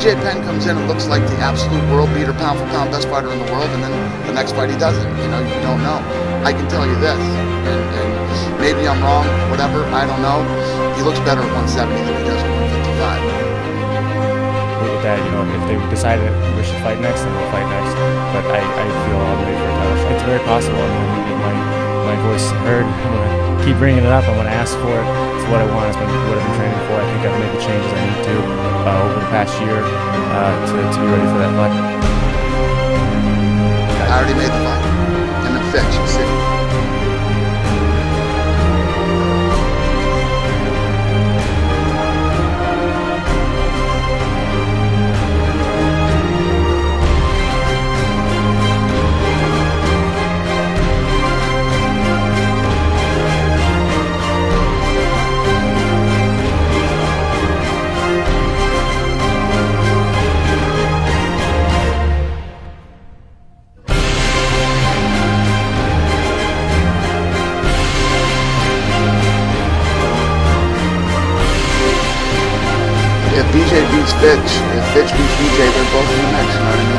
BJ Penn comes in and looks like the absolute world beater, pound for pound, best fighter in the world, and then the next fight he doesn't. You know, you don't know. I can tell you this, and maybe I'm wrong, whatever, I don't know. He looks better at 170 than he does at 155. Look at that, you know, if they decide that we should fight next, then we'll fight next. But I feel all the way for a title shot. It's very possible. I'm going to get my voice heard. I'm going to keep bringing it up. I'm going to ask for it. It's what I want. It's what I've been training for. I think I've made the changes I need to over the past year to be ready for that fight. I already made the fight. And I'm Fitch, you see. If BJ beats Fitch, if Fitch beats BJ, they're both in the next round.